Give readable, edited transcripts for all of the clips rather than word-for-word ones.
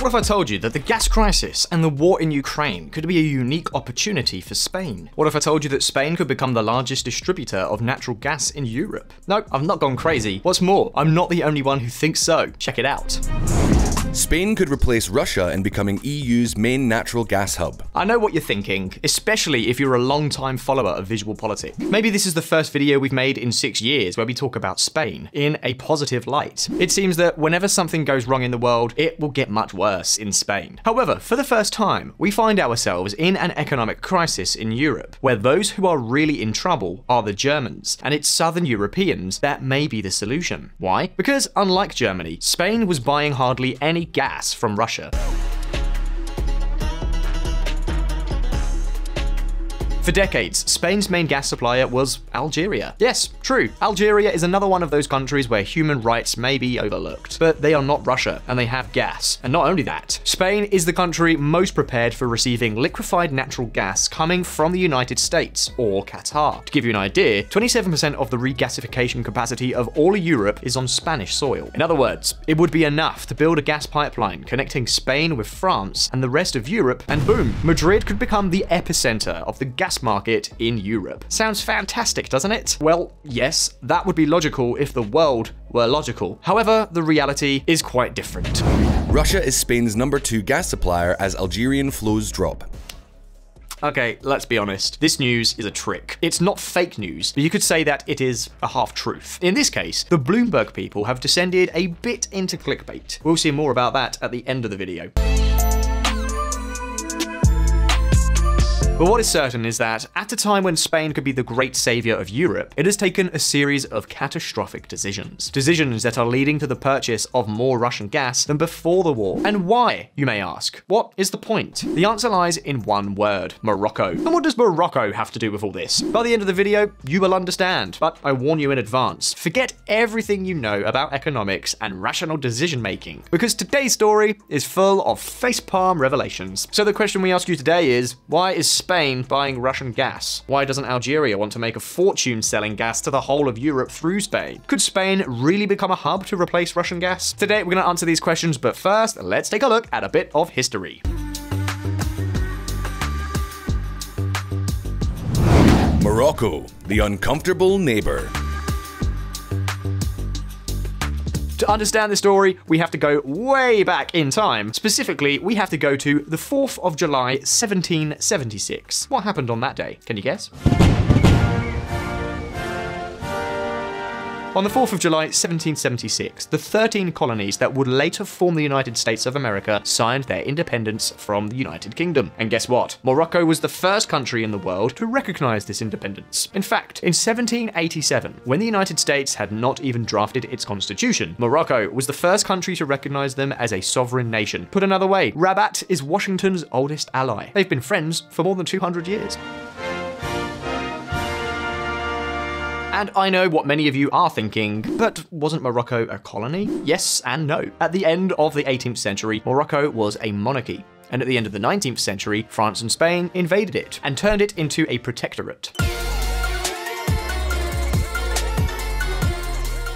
What if I told you that the gas crisis and the war in Ukraine could be a unique opportunity for Spain? What if I told you that Spain could become the largest distributor of natural gas in Europe? Nope, I've not gone crazy. What's more, I'm not the only one who thinks so. Check it out. Spain could replace Russia in becoming EU's main natural gas hub. I know what you're thinking, especially if you're a long-time follower of VisualPolitik. Maybe this is the first video we've made in 6 years where we talk about Spain in a positive light. It seems that whenever something goes wrong in the world, it will get much worse in Spain. However, for the first time, we find ourselves in an economic crisis in Europe, where those who are really in trouble are the Germans, and it's Southern Europeans that may be the solution. Why? Because unlike Germany, Spain was buying hardly any gas from Russia. For decades, Spain's main gas supplier was Algeria. Yes, true, Algeria is another one of those countries where human rights may be overlooked, but they are not Russia, and they have gas. And not only that, Spain is the country most prepared for receiving liquefied natural gas coming from the United States or Qatar. To give you an idea, 27% of the regasification capacity of all of Europe is on Spanish soil. In other words, it would be enough to build a gas pipeline connecting Spain with France and the rest of Europe, and boom, Madrid could become the epicenter of the gas market in Europe. Sounds fantastic, doesn't it? Well, yes, that would be logical if the world were logical. However, the reality is quite different. Russia is Spain's number 2 gas supplier as Algerian flows drop. Okay, let's be honest. This news is a trick. It's not fake news, but you could say that it is a half-truth. In this case, the Bloomberg people have descended a bit into clickbait. We'll see more about that at the end of the video. But what is certain is that, at a time when Spain could be the great saviour of Europe, it has taken a series of catastrophic decisions. Decisions that are leading to the purchase of more Russian gas than before the war. And why, you may ask? What is the point? The answer lies in one word: Morocco. And what does Morocco have to do with all this? By the end of the video, you will understand. But I warn you in advance, forget everything you know about economics and rational decision making, because today's story is full of facepalm revelations. So the question we ask you today is, why is Spain buying Russian gas? Why doesn't Algeria want to make a fortune selling gas to the whole of Europe through Spain? Could Spain really become a hub to replace Russian gas? Today we're going to answer these questions, but first let's take a look at a bit of history. Morocco, the uncomfortable neighbor. To understand the story, we have to go way back in time. Specifically, we have to go to the 4th of July, 1776. What happened on that day? Can you guess? On the 4th of July, 1776, the 13 colonies that would later form the United States of America signed their independence from the United Kingdom. And guess what? Morocco was the first country in the world to recognize this independence. In fact, in 1787, when the United States had not even drafted its constitution, Morocco was the first country to recognize them as a sovereign nation. Put another way, Rabat is Washington's oldest ally. They've been friends for more than 200 years. And I know what many of you are thinking, but wasn't Morocco a colony? Yes and no. At the end of the 18th century, Morocco was a monarchy, and at the end of the 19th century, France and Spain invaded it and turned it into a protectorate.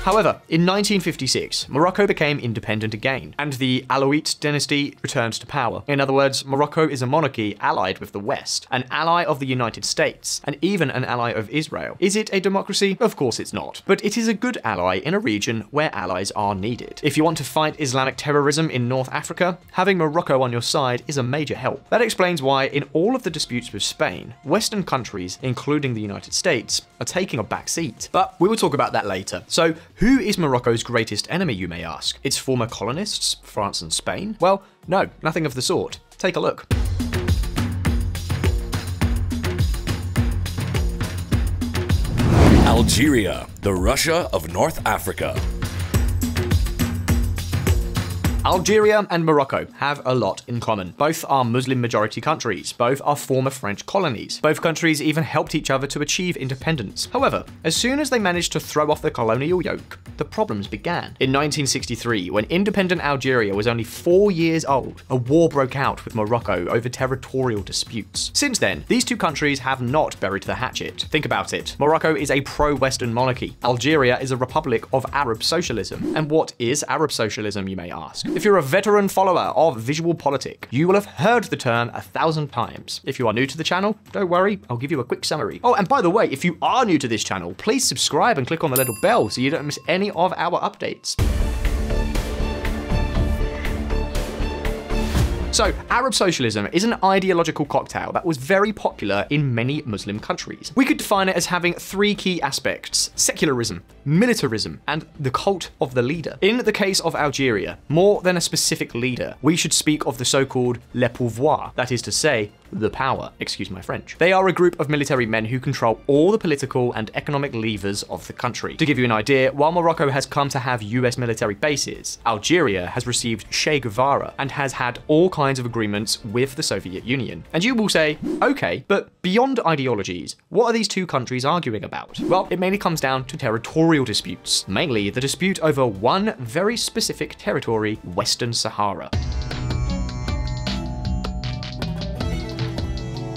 However, in 1956, Morocco became independent again, and the Alawite dynasty returned to power. In other words, Morocco is a monarchy allied with the West, an ally of the United States, and even an ally of Israel. Is it a democracy? Of course it's not, but it is a good ally in a region where allies are needed. If you want to fight Islamic terrorism in North Africa, having Morocco on your side is a major help. That explains why, in all of the disputes with Spain, Western countries, including the United States, are taking a back seat. But we will talk about that later. So, who is Morocco's greatest enemy, you may ask? Its former colonists, France and Spain? Well, no, nothing of the sort. Take a look. Algeria, the Russia of North Africa. Algeria and Morocco have a lot in common. Both are Muslim-majority countries. Both are former French colonies. Both countries even helped each other to achieve independence. However, as soon as they managed to throw off the colonial yoke, the problems began. In 1963, when independent Algeria was only 4 years old, a war broke out with Morocco over territorial disputes. Since then, these two countries have not buried the hatchet. Think about it. Morocco is a pro-Western monarchy. Algeria is a republic of Arab socialism. And what is Arab socialism, you may ask? If you're a veteran follower of VisualPolitik, you will have heard the term 1,000 times. If you are new to the channel, don't worry, I'll give you a quick summary. Oh, and by the way, if you are new to this channel, please subscribe and click on the little bell so you don't miss any of our updates. So, Arab socialism is an ideological cocktail that was very popular in many Muslim countries. We could define it as having three key aspects: secularism, militarism, and the cult of the leader. In the case of Algeria, more than a specific leader, we should speak of the so-called le pouvoir, that is to say, the power. Excuse my French. They are a group of military men who control all the political and economic levers of the country. To give you an idea, while Morocco has come to have US military bases, Algeria has received Che Guevara and has had all kinds of agreements with the Soviet Union. And you will say, okay, but beyond ideologies, what are these two countries arguing about? Well, it mainly comes down to territorial disputes, mainly the dispute over one very specific territory, Western Sahara.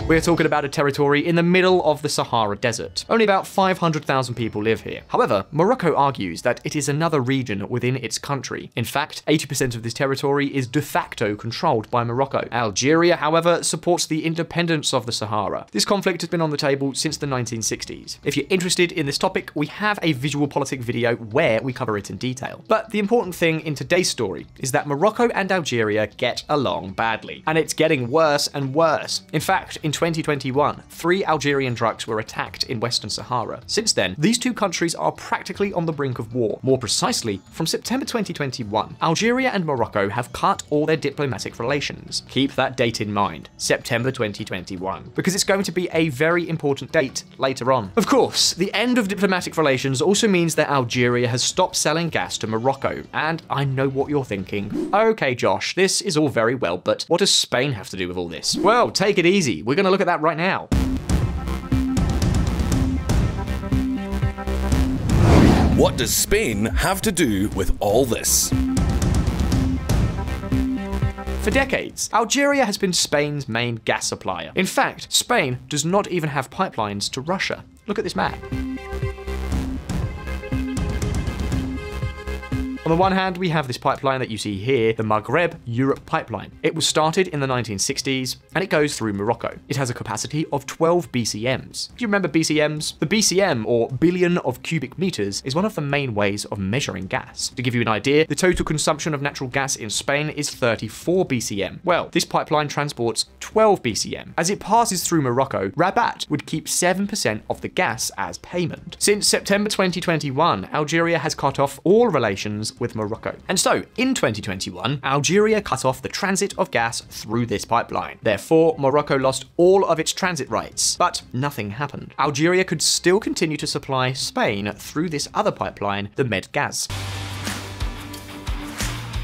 We're talking about a territory in the middle of the Sahara Desert. Only about 500,000 people live here. However, Morocco argues that it is another region within its country. In fact, 80% of this territory is de facto controlled by Morocco. Algeria, however, supports the independence of the Sahara. This conflict has been on the table since the 1960s. If you're interested in this topic, we have a VisualPolitik video where we cover it in detail. But the important thing in today's story is that Morocco and Algeria get along badly. And it's getting worse and worse. In fact, in 2021, 3 Algerian trucks were attacked in Western Sahara. Since then, these two countries are practically on the brink of war. More precisely, from September 2021, Algeria and Morocco have cut all their diplomatic relations. Keep that date in mind, September 2021, because it's going to be a very important date later on. Of course, the end of diplomatic relations also means that Algeria has stopped selling gas to Morocco, and I know what you're thinking. Okay, Josh, this is all very well, but what does Spain have to do with all this? Well, take it easy. We're going to look at that right now. What does Spain have to do with all this? For decades, Algeria has been Spain's main gas supplier. In fact, Spain does not even have pipelines to Russia. Look at this map. On the one hand, we have this pipeline that you see here, the Maghreb Europe Pipeline. It was started in the 1960s, and it goes through Morocco. It has a capacity of 12 BCMs. Do you remember BCMs? The BCM, or billion of cubic meters, is one of the main ways of measuring gas. To give you an idea, the total consumption of natural gas in Spain is 34 BCM. Well, this pipeline transports 12 BCM. As it passes through Morocco, Rabat would keep 7% of the gas as payment. Since September 2021, Algeria has cut off all relations with Morocco. And so, in 2021, Algeria cut off the transit of gas through this pipeline. Therefore, Morocco lost all of its transit rights, but nothing happened. Algeria could still continue to supply Spain through this other pipeline, the MedGas.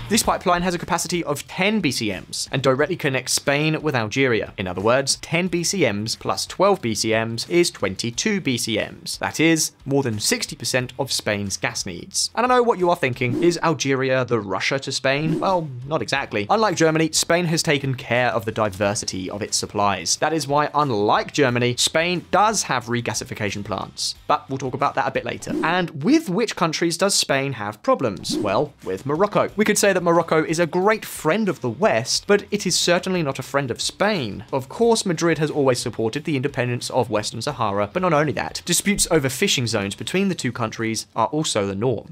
This pipeline has a capacity of 10 BCMs and directly connects Spain with Algeria. In other words, 10 BCMs plus 12 BCMs is 22 BCMs. That is more than 60% of Spain's gas needs. And I know what you are thinking, is Algeria the Russia to Spain? Well, not exactly. Unlike Germany, Spain has taken care of the diversity of its supplies. That is why, unlike Germany, Spain does have regasification plants. But we'll talk about that a bit later. And with which countries does Spain have problems? Well, with Morocco. We could say that Morocco is a great friend of the West, but it is certainly not a friend of Spain. Of course, Madrid has always supported the independence of Western Sahara, but not only that, disputes over fishing zones between the two countries are also the norm.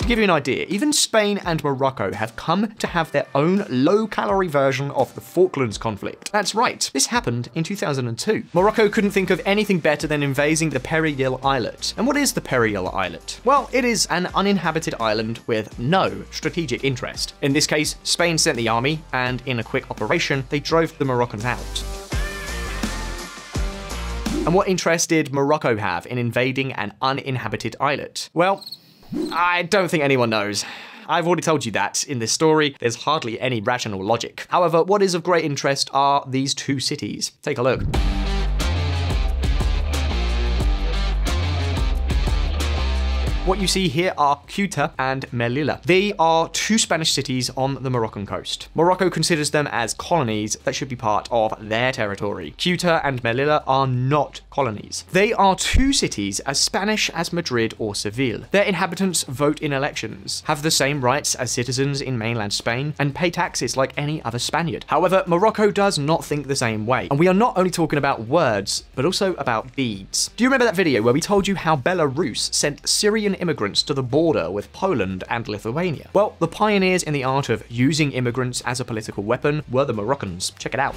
To give you an idea, even Spain and Morocco have come to have their own low-calorie version of the Falklands conflict. That's right, this happened in 2002. Morocco couldn't think of anything better than invading the Perejil Islet. And what is the Perejil Islet? Well, it is an uninhabited island with no strategic interest. In this case, Spain sent the army, and in a quick operation, they drove the Moroccans out. And what interest did Morocco have in invading an uninhabited islet? Well, I don't think anyone knows. I've already told you that in this story, there's hardly any rational logic. However, what is of great interest are these two cities. Take a look. What you see here are Ceuta and Melilla. They are two Spanish cities on the Moroccan coast. Morocco considers them as colonies that should be part of their territory. Ceuta and Melilla are not colonies. They are two cities as Spanish as Madrid or Seville. Their inhabitants vote in elections, have the same rights as citizens in mainland Spain, and pay taxes like any other Spaniard. However, Morocco does not think the same way. And we are not only talking about words, but also about deeds. Do you remember that video where we told you how Belarus sent Syrian immigrants to the border with Poland and Lithuania? Well, the pioneers in the art of using immigrants as a political weapon were the Moroccans. Check it out.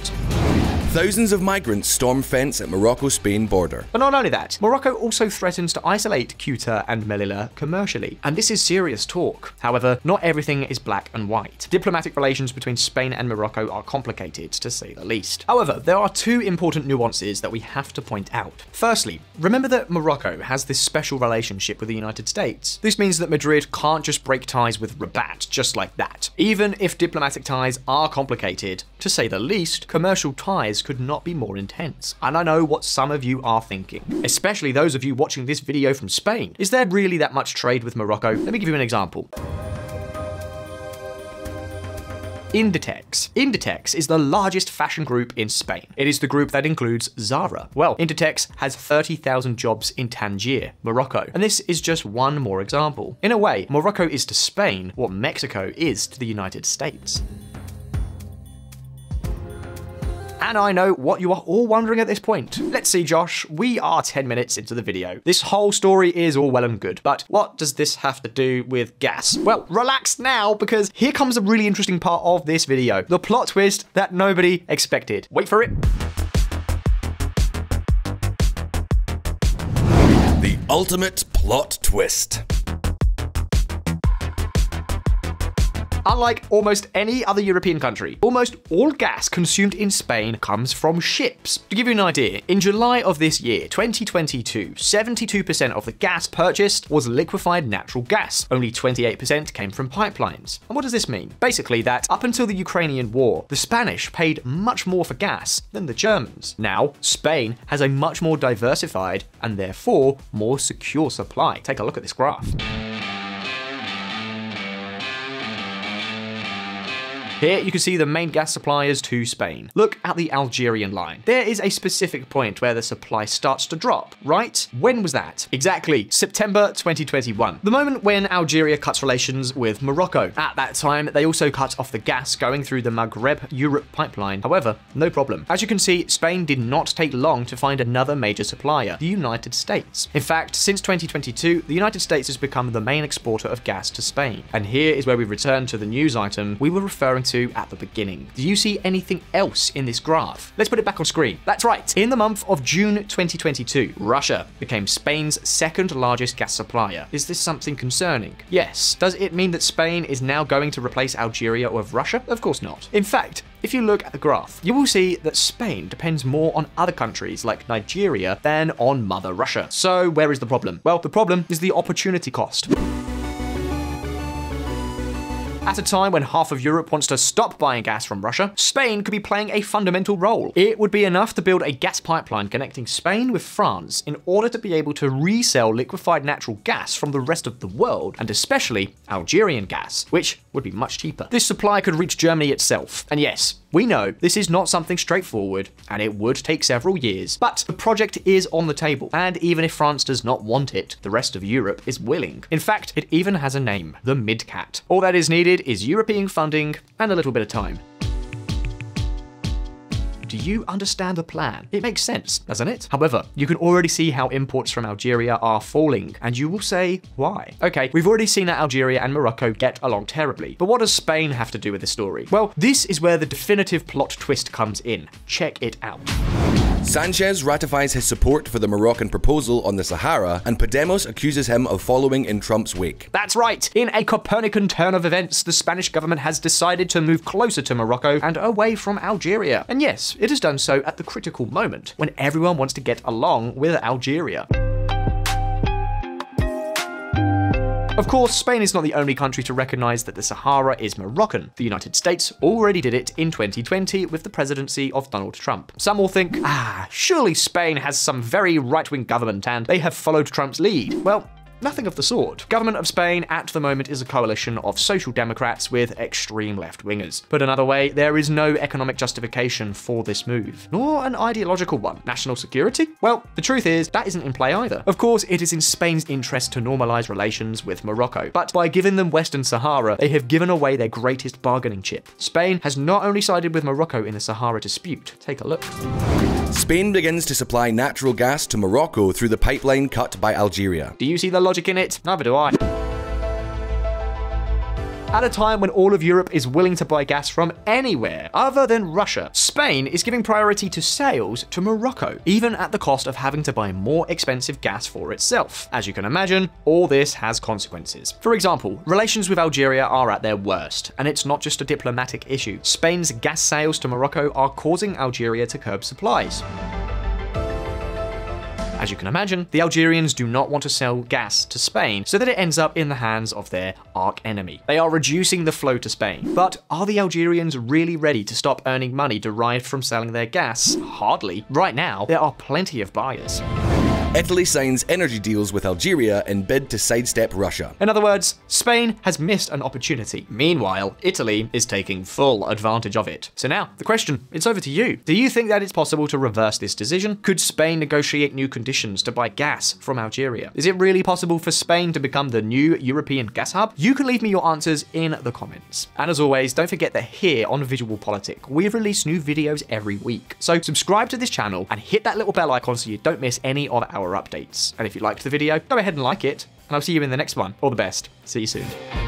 Thousands of migrants storm fence at Morocco-Spain border. But not only that, Morocco also threatens to isolate Ceuta and Melilla commercially. And this is serious talk. However, not everything is black and white. Diplomatic relations between Spain and Morocco are complicated, to say the least. However, there are two important nuances that we have to point out. Firstly, remember that Morocco has this special relationship with the United States. This means that Madrid can't just break ties with Rabat just like that. Even if diplomatic ties are complicated, to say the least, commercial ties could not be more intense. And I know what some of you are thinking, especially those of you watching this video from Spain. Is there really that much trade with Morocco? Let me give you an example. Inditex. Inditex is the largest fashion group in Spain. It is the group that includes Zara. Well, Inditex has 30,000 jobs in Tangier, Morocco. And this is just one more example. In a way, Morocco is to Spain what Mexico is to the United States. And I know what you are all wondering at this point. Let's see, Josh, we are 10 minutes into the video. This whole story is all well and good, but what does this have to do with gas? Well, relax now, because here comes a really interesting part of this video. The plot twist that nobody expected. Wait for it. The ultimate plot twist. Unlike almost any other European country, almost all gas consumed in Spain comes from ships. To give you an idea, in July of this year, 2022, 72% of the gas purchased was liquefied natural gas. Only 28% came from pipelines. And what does this mean? Basically that up until the Ukrainian war, the Spanish paid much more for gas than the Germans. Now, Spain has a much more diversified and therefore more secure supply. Take a look at this graph. Here you can see the main gas suppliers to Spain. Look at the Algerian line. There is a specific point where the supply starts to drop, right? When was that? Exactly, September 2021. The moment when Algeria cuts relations with Morocco. At that time, they also cut off the gas going through the Maghreb Europe Pipeline. However, no problem. As you can see, Spain did not take long to find another major supplier, the United States. In fact, since 2022, the United States has become the main exporter of gas to Spain. And here is where we return to the news item we were referring to at the beginning. Do you see anything else in this graph? Let's put it back on screen. That's right. In the month of June 2022, Russia became Spain's second largest gas supplier. Is this something concerning? Yes. Does it mean that Spain is now going to replace Algeria with Russia? Of course not. In fact, if you look at the graph, you will see that Spain depends more on other countries like Nigeria than on Mother Russia. So where is the problem? Well, the problem is the opportunity cost. At a time when half of Europe wants to stop buying gas from Russia, Spain could be playing a fundamental role. It would be enough to build a gas pipeline connecting Spain with France in order to be able to resell liquefied natural gas from the rest of the world, and especially Algerian gas, which would be much cheaper. This supply could reach Germany itself. And yes, we know this is not something straightforward, and it would take several years, but the project is on the table. And even if France does not want it, the rest of Europe is willing. In fact, it even has a name, the MidCat. All that is needed is European funding and a little bit of time. Do you understand the plan? It makes sense, doesn't it? However, you can already see how imports from Algeria are falling, and you will say, why? Okay, we've already seen that Algeria and Morocco get along terribly, but what does Spain have to do with this story? Well, this is where the definitive plot twist comes in. Check it out. Sanchez ratifies his support for the Moroccan proposal on the Sahara, and Podemos accuses him of following in Trump's wake. That's right. In a Copernican turn of events, the Spanish government has decided to move closer to Morocco and away from Algeria. And yes, it has done so at the critical moment when everyone wants to get along with Algeria. Of course, Spain is not the only country to recognise that the Sahara is Moroccan. The United States already did it in 2020 with the presidency of Donald Trump. Some will think, surely Spain has some very right-wing government and they have followed Trump's lead. Well, nothing of the sort. Government of Spain at the moment is a coalition of social democrats with extreme left-wingers. Put another way, there is no economic justification for this move, nor an ideological one. National security? Well, the truth is, that isn't in play either. Of course, it is in Spain's interest to normalise relations with Morocco, but by giving them Western Sahara, they have given away their greatest bargaining chip. Spain has not only sided with Morocco in the Sahara dispute. Take a look. Spain begins to supply natural gas to Morocco through the pipeline cut by Algeria. Do you see the logic in it? Neither do I. At a time when all of Europe is willing to buy gas from anywhere other than Russia, Spain is giving priority to sales to Morocco, even at the cost of having to buy more expensive gas for itself. As you can imagine, all this has consequences. For example, relations with Algeria are at their worst, and it's not just a diplomatic issue. Spain's gas sales to Morocco are causing Algeria to curb supplies. As you can imagine, the Algerians do not want to sell gas to Spain, so that it ends up in the hands of their arch enemy. They are reducing the flow to Spain. But are the Algerians really ready to stop earning money derived from selling their gas? Hardly. Right now, there are plenty of buyers. Italy signs energy deals with Algeria in bid to sidestep Russia. In other words, Spain has missed an opportunity. Meanwhile, Italy is taking full advantage of it. So now, the question, it's over to you. Do you think that it's possible to reverse this decision? Could Spain negotiate new conditions to buy gas from Algeria? Is it really possible for Spain to become the new European gas hub? You can leave me your answers in the comments. And as always, don't forget that here on VisualPolitik, we release new videos every week. So subscribe to this channel and hit that little bell icon so you don't miss any of our updates. And if you liked the video, go ahead and like it, and I'll see you in the next one. All the best. See you soon.